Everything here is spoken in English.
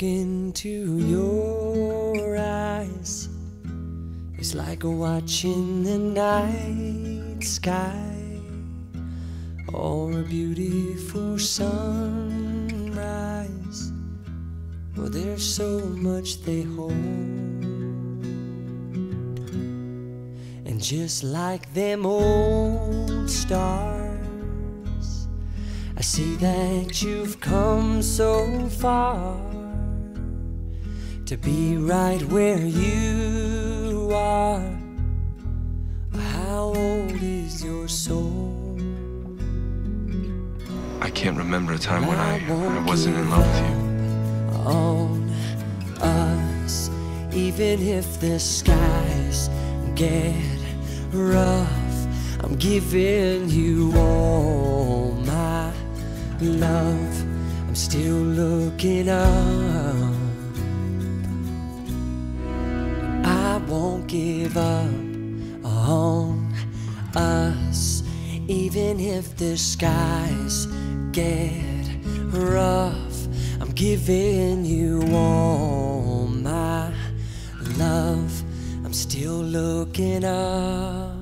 look into your eyes is like watching the night sky or a beautiful sunrise. Well, there's so much they hold, and just like them old stars, I see that you've come so far to be right where you are. How old is your soul? I can't remember a time when I wasn't in love with you. On us, even if the skies get rough, I'm giving you all my love. I'm still looking up, I won't give up on us, even if the skies get rough. I'm giving you all my love. I'm still looking up.